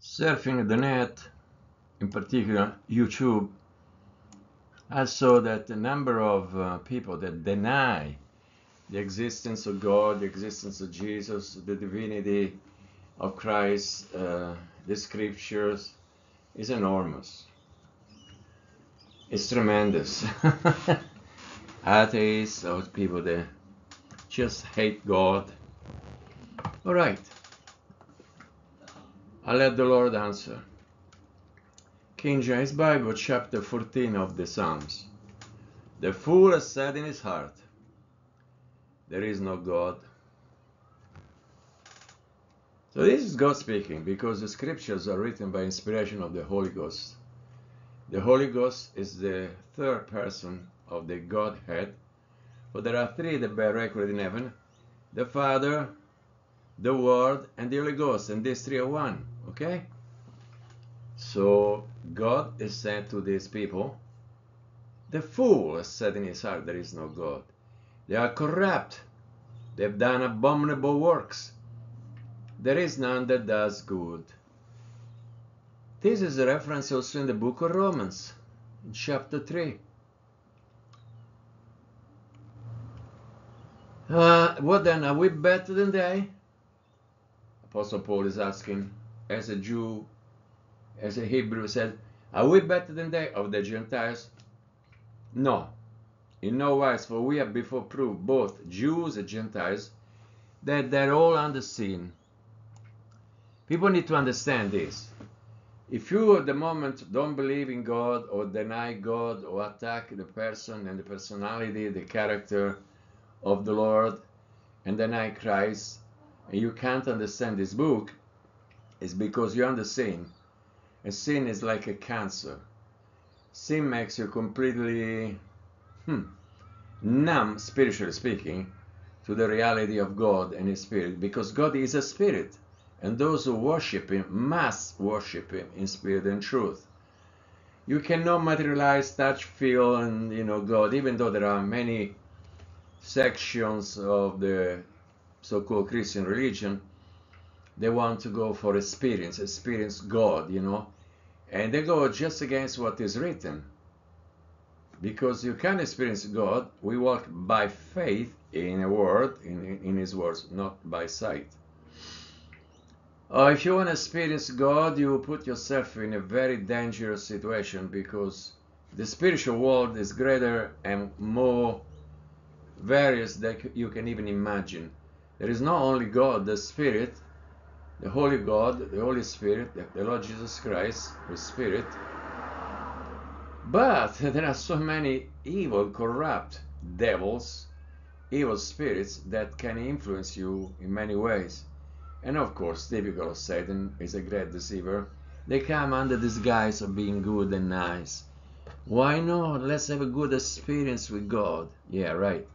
Surfing the net, in particular YouTube, I saw that the number of people that deny the existence of God, the existence of Jesus, the divinity of Christ, the scriptures, is enormous. It's tremendous. Atheists or people that just hate God. All right. I'll let the Lord answer. King James Bible, chapter 14 of the Psalms. The fool has said in his heart, there is no God. So this is God speaking, because the scriptures are written by inspiration of the Holy Ghost. The Holy Ghost is the third person of the Godhead, for there are three that bear record in heaven, the Father, the Word, and the Holy Ghost, and these three are one, okay? So God is said to these people, the fool has said in his heart, there is no God. They are corrupt. They've done abominable works. There is none that does good. This is a reference also in the book of Romans, in chapter 3. What then? Are we better than they? Apostle Paul is asking, as a Jew, as a Hebrew, said, are we better than they of the Gentiles? No, in no wise, for we have before proved, both Jews and Gentiles, that they're all under sin. People need to understand this. If you at the moment don't believe in God, or deny God, or attack the person and the personality, the character of the Lord, and deny Christ, and you can't understand this book, is because you're under sin. And sin is like a cancer. Sin makes you completely numb, spiritually speaking, to the reality of God and His Spirit, because God is a Spirit, and those who worship Him must worship Him in spirit and truth. You cannot materialize, touch, feel, and God, even though there are many sections of the so-called Christian religion, they want to go for experience God, and they go just against what is written. Because you can experience God, we walk by faith in a word, in His words, not by sight. If you want to experience God, you put yourself in a very dangerous situation, because the spiritual world is greater and more various than you can even imagine. There is not only God, the Spirit, the Holy God, the Holy Spirit, the Lord Jesus Christ, the Spirit, but there are so many evil, corrupt devils, evil spirits that can influence you in many ways. And of course, typical of Satan, is a great deceiver. They come under this guise of being good and nice. Why not? Let's have a good experience with God. Yeah, right.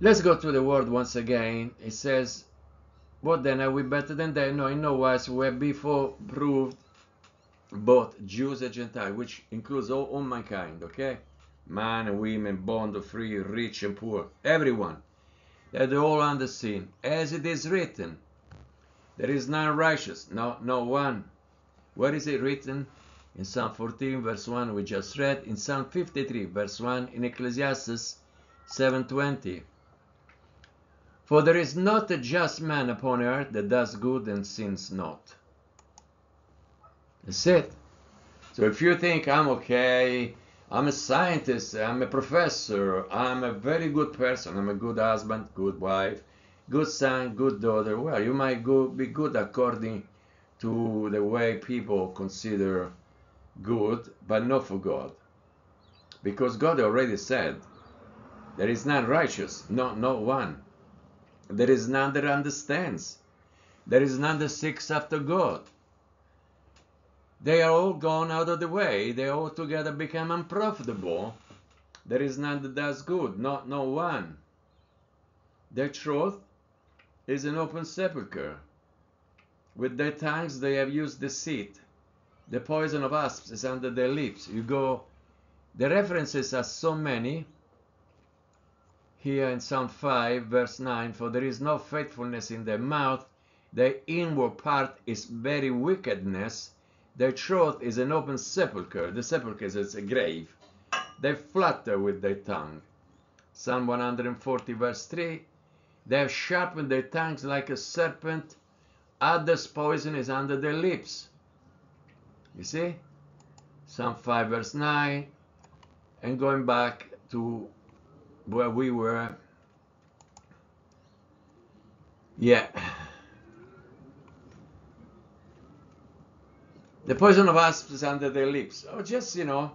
Let's go to the word once again. It says, what then? Are we better than they? No, in no wise. We have before proved, both Jews and Gentiles, which includes all mankind, okay? Man and women, bond or free, rich and poor, everyone. They're all under sin. As it is written, there is none righteous, no one. Where is it written? In Psalm 14, verse 1, we just read. In Psalm 53, verse 1, in Ecclesiastes 7:20. For there is not a just man upon earth that does good and sins not. That's it. So if you think I'm okay, I'm a scientist, I'm a professor, I'm a very good person, I'm a good husband, good wife, good son, good daughter, well, you might be good according to the way people consider good, but not for God. Because God already said, there is none righteous, no one. There is none that understands. There is none that seeks after God. They are all gone out of the way. They all together become unprofitable. There is none that does good, no one. Their truth is an open sepulchre. With their tongues they have used deceit. The poison of asps is under their lips. The references are so many. Here in Psalm 5, verse 9, for there is no faithfulness in their mouth, Their inward part is very wickedness. Their throat is an open sepulchre. The sepulchre is a grave. They flutter with their tongue. Psalm 140 verse 3. They have sharpened their tongues like a serpent. Others' poison is under their lips. You see? Psalm 5 verse 9. And going back to where we were. Yeah. The poison of asps is under their lips. Oh, just, you know,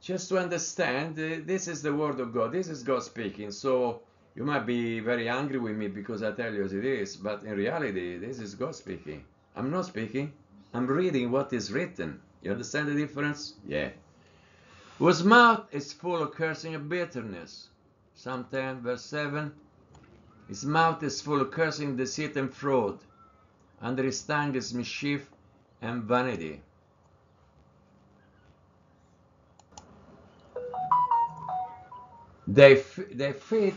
just to understand, this is the word of God. This is God speaking. So you might be very angry with me because I tell you as it is, but in reality, this is God speaking. I'm not speaking. I'm reading what is written. You understand the difference? Yeah. Whose mouth is full of cursing and bitterness. Psalm 10, verse 7. His mouth is full of cursing, deceit, and fraud. Under his tongue is mischief and vanity. Their feet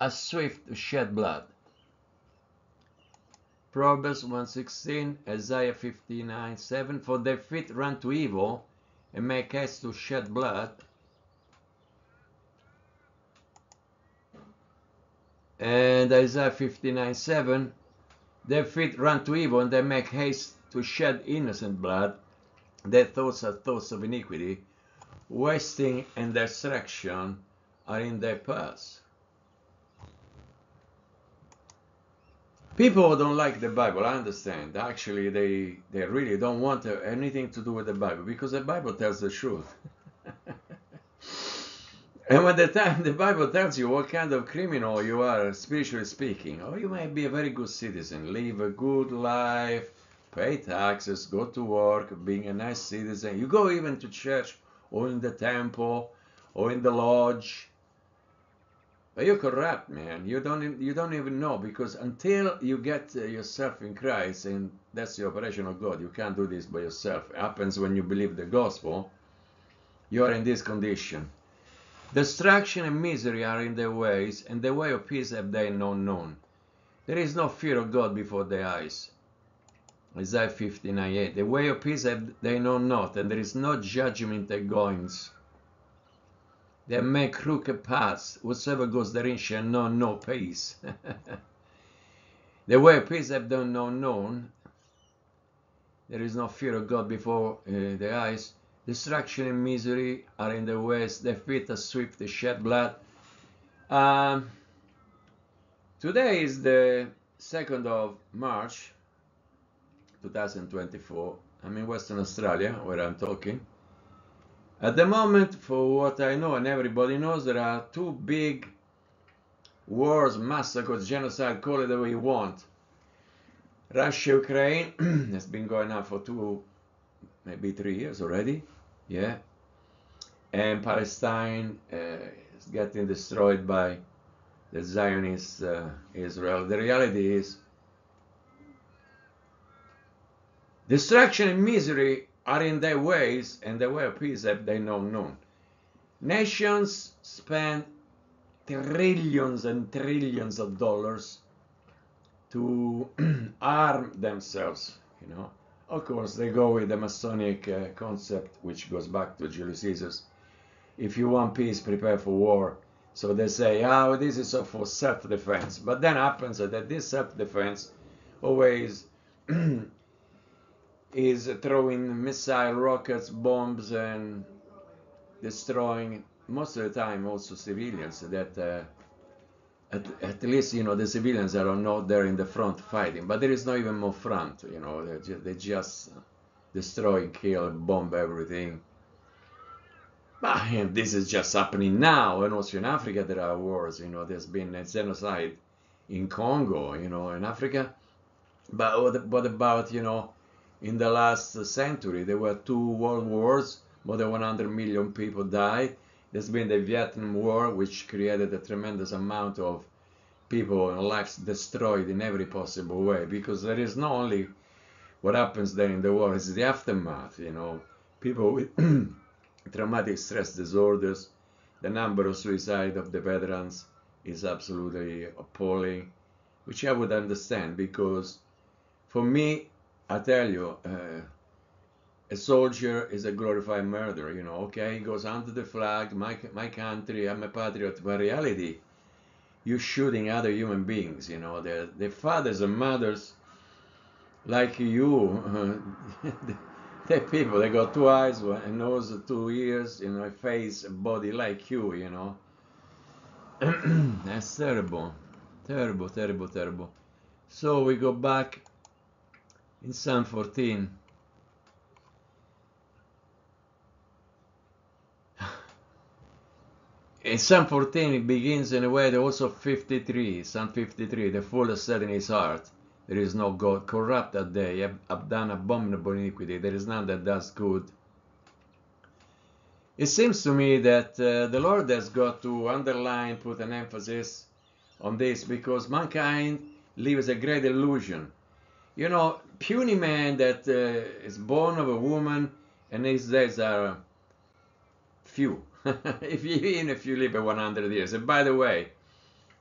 are swift to shed blood. Proverbs 1:16, Isaiah 59:7. For their feet run to evil and make haste to shed blood. And Isaiah 59:7. Their feet run to evil, and they make haste to shed innocent blood. Their thoughts are thoughts of iniquity. Wasting and destruction are in their paths. People don't like the Bible, I understand. Actually, they really don't want anything to do with the Bible, because the Bible tells the truth. And when the time the Bible tells you what kind of criminal you are, spiritually speaking, or you might be a very good citizen, live a good life, pay taxes, go to work, being a nice citizen. You go even to church, or in the temple, or in the lodge. But you're corrupt, man. You don't even know, because until you get yourself in Christ, and that's the operation of God, you can't do this by yourself. It happens when you believe the gospel. You are in this condition. Destruction and misery are in their ways, and the way of peace have they not known. There is no fear of God before their eyes. Isaiah 59:8. The way of peace have they know not, and there is no judgment at goings. They make crooked paths. Whosoever goes therein shall know no peace. The way of peace have they not known. There is no fear of God before their eyes. Destruction and misery are in the ways. Their feet are swift to shed blood. Today is the 2nd of March 2024. I'm in Western Australia, where I'm talking. At the moment, for what I know and everybody knows, there are two big wars, massacres, genocide, call it the way you want. Russia, Ukraine, has been going on for 2, maybe 3 years already, yeah. And Palestine is getting destroyed by the Zionist Israel. The reality is, destruction and misery are in their ways, and the way of peace that they know none. Nations spend trillions and trillions of dollars to arm themselves, you know. Of course, they go with the Masonic concept, which goes back to Julius Caesar's. If you want peace, prepare for war. So they say, oh, this is for self-defense. But then happens that this self-defense always is throwing missile, rockets, bombs, and destroying, most of the time, also civilians. That at least, you know, the civilians are not there in the front fighting, but there is no even more front, you know. They just destroy, kill, bomb everything. But this is just happening now, and also in Africa there are wars, you know. There's been a genocide in Congo, you know, in Africa. But what about, you know, in the last century, there were 2 world wars, more than 100 million people died. There's been the Vietnam War, which created a tremendous amount of people and lives destroyed in every possible way, because there is not only what happens there in the war, it's the aftermath, you know. People with traumatic stress disorders, the number of suicide of the veterans is absolutely appalling. which I would understand, because for me, I tell you, a soldier is a glorified murderer, you know, okay, he goes under the flag, my country, I'm a patriot, but reality, you're shooting other human beings, you know, their fathers and mothers, like you, they're people, they got two eyes, a nose, 2 ears, you know, a face, a body like you, you know. That's terrible, terrible, terrible, terrible. So we go back in Psalm 14. In Psalm 14, it begins in a way that also 53, Psalm 53, the fool said in his heart, there is no God, corrupt are they, have done abominable iniquity, there is none that does good. It seems to me that the Lord has got to underline, put an emphasis on this, because mankind lives a great illusion. You know, puny man that is born of a woman, and these days are few. Even if you live 100 years. And by the way,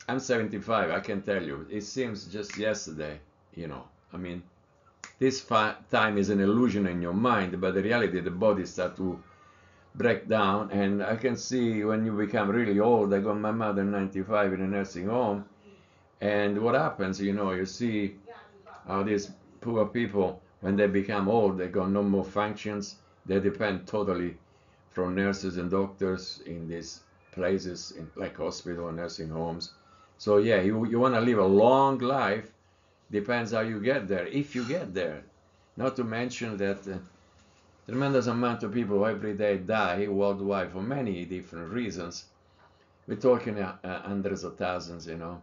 I'm 75, I can tell you. It seems just yesterday, you know. I mean, this time is an illusion in your mind, but the reality, the body starts to break down. And I can see when you become really old, I got my mother 95 in a nursing home. And what happens, you know, you see how these poor people, when they become old, they got no more functions. They depend totally from nurses and doctors in these places, in like hospital and nursing homes. So yeah, you want to live a long life, depends how you get there, if you get there. Not to mention that tremendous amount of people every day die worldwide for many different reasons. We're talking hundreds of thousands, you know.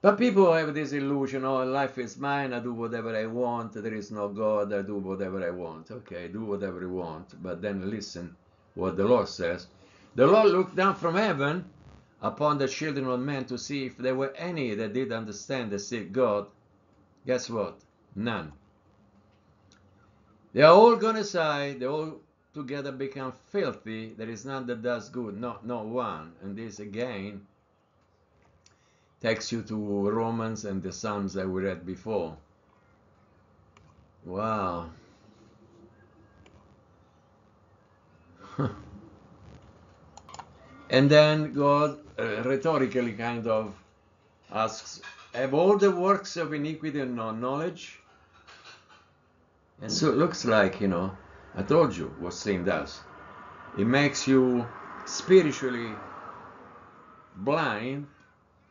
But people have this illusion, oh, life is mine, I do whatever I want, there is no God, I do whatever I want. Okay, do whatever you want, but then listen what the Lord says. The Lord looked down from heaven upon the children of men to see if there were any that did understand the seed God. Guess what? None. They are all gone aside, they all together become filthy, there is none that does good, not one. And this again takes you to Romans and the Psalms that we read before. Wow. And then God rhetorically kind of asks, have all the works of iniquity and non-knowledge? And so it looks like, you know, I told you what sin does. It makes you spiritually blind.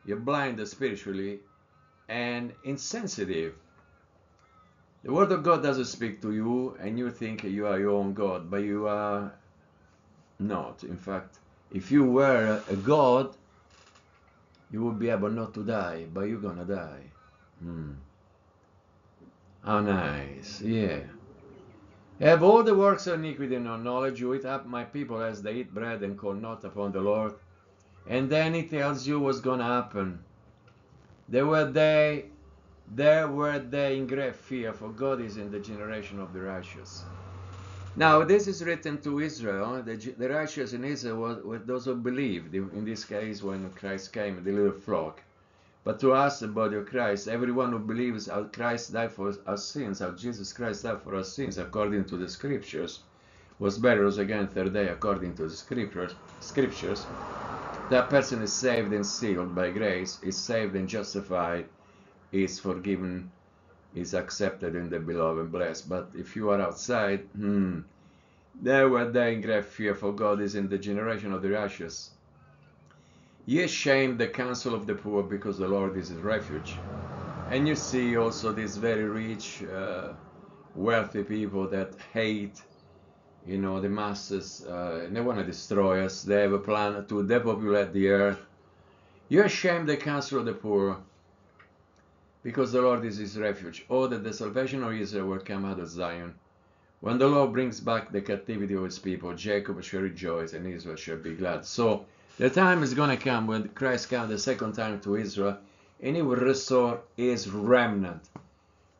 You're blind spiritually and insensitive. The Word of God doesn't speak to you, and you think you are your own God, but you are not. In fact, if you were a God, you would be able not to die, but you're gonna die. How nice, yeah. Have all the works of iniquity and non-knowledge, you eat up my people as they eat bread and call not upon the Lord. And then he tells you what's going to happen. There were they in great fear, for God is in the generation of the righteous. Now, this is written to Israel. The righteous in Israel were those who believed. In this case, when Christ came, the little flock. But to us, the body of Christ, everyone who believes how Christ died for our sins, how Jesus Christ died for our sins, according to the Scriptures, was buried again the third day, according to the Scriptures. That person is saved and sealed by grace, is saved and justified, is forgiven, is accepted in the beloved and blessed. But if you are outside, there were they in great fear, for God is in the generation of the righteous. Ye shame the counsel of the poor, because the Lord is his refuge. And you see also these very rich, wealthy people that hate, you know, the masses, they want to destroy us, they have a plan to depopulate the earth. You shame the counsel of the poor, because the Lord is his refuge. Oh, that the salvation of Israel will come out of Zion. When the Lord brings back the captivity of his people, Jacob shall rejoice and Israel shall be glad. So the time is going to come when Christ comes the second time to Israel, and he will restore his remnant.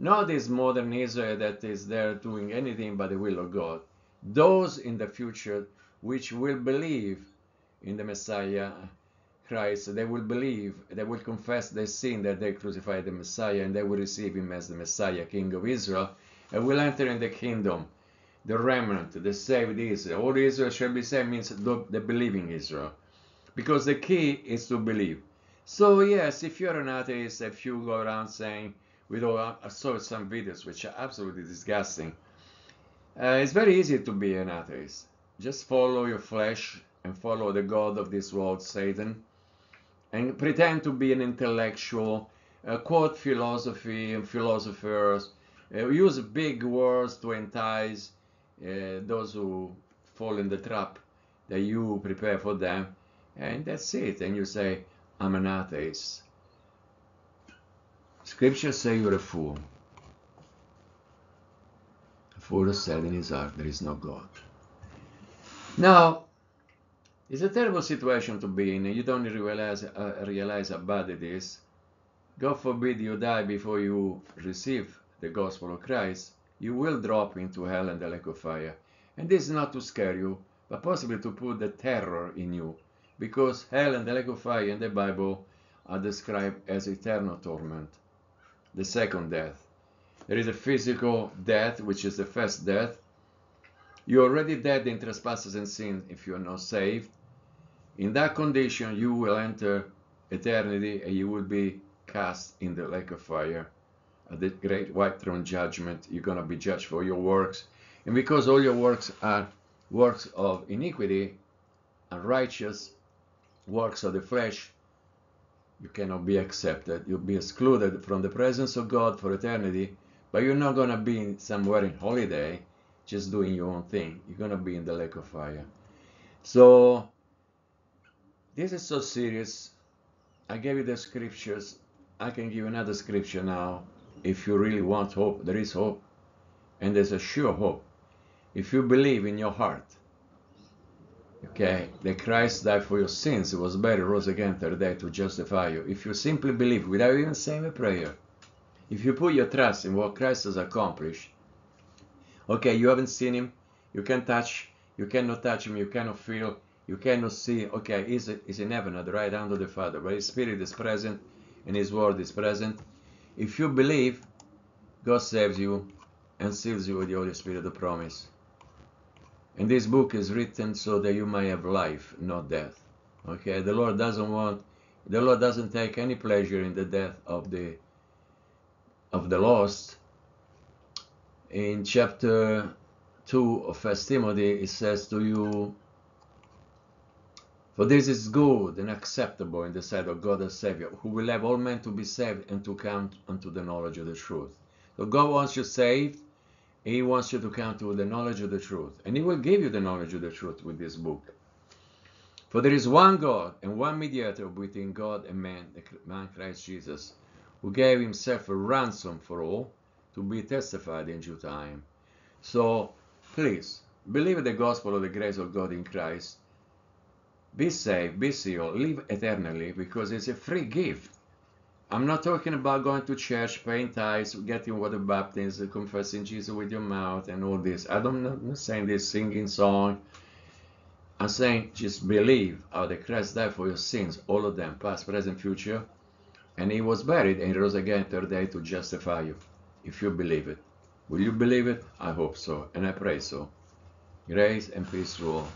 Not this modern Israel that is there doing anything but the will of God. Those in the future which will believe in the Messiah Christ, they will believe, they will confess their sin that they crucified the Messiah, and they will receive him as the Messiah, King of Israel, and will enter in the kingdom. The remnant, the saved Israel. All Israel shall be saved means the believing Israel. Because the key is to believe. So yes, if you're an atheist, if you go around saying, I saw some videos which are absolutely disgusting. It's very easy to be an atheist. Just follow your flesh and follow the god of this world, Satan, and pretend to be an intellectual, quote philosophy and philosophers, use big words to entice those who fall in the trap that you prepare for them, and that's it. And you say, I'm an atheist. Scripture says you're a fool. A fool said in his heart, there is no God. Now, it's a terrible situation to be in. You don't realize how bad it is. God forbid you die before you receive the gospel of Christ. You will drop into hell and the lake of fire. And this is not to scare you, but possibly to put the terror in you. Because hell and the lake of fire in the Bible are described as eternal torment, the second death. There is a physical death, which is the first death. You're already dead in trespasses and sin if you are not saved. In that condition, you will enter eternity and you will be cast in the lake of fire. At the great white throne judgment, you're going to be judged for your works. And because all your works are works of iniquity, unrighteous works of the flesh, you cannot be accepted. You'll be excluded from the presence of God for eternity, but you're not going to be somewhere in holiday just doing your own thing. You're going to be in the lake of fire. So, this is so serious. I gave you the scriptures. I can give another scripture now. If you really want hope, there is hope. And there's a sure hope. If you believe in your heart, okay, that Christ died for your sins, was buried, rose again third day to justify you. If you simply believe, without even saying a prayer, if you put your trust in what Christ has accomplished, okay, you haven't seen him, you cannot touch him, you cannot feel, you cannot see, okay, he's in heaven at the right hand of the Father, but his spirit is present, and his word is present. If you believe, God saves you and seals you with the Holy Spirit of promise. And this book is written so that you may have life, not death. Okay, the Lord doesn't take any pleasure in the death of the lost. In chapter 2 of 1 Timothy, it says to you, for this is good and acceptable in the sight of God the Savior, who will have all men to be saved and to come unto the knowledge of the truth. So God wants you saved. He wants you to come to the knowledge of the truth. And he will give you the knowledge of the truth with this book. For there is one God and one mediator between God and man, the man Christ Jesus, who gave himself a ransom for all, to be testified in due time. So, please, believe the gospel of the grace of God in Christ. Be saved, be sealed, live eternally, because it's a free gift. I'm not talking about going to church, paying tithes, getting water baptism, confessing Jesus with your mouth and all this. I'm not saying this singing song. I'm saying just believe how the Christ died for your sins, all of them, past, present, future. And he was buried and he rose again third day to justify you, if you believe it. Will you believe it? I hope so and I pray so. Grace and peace to all.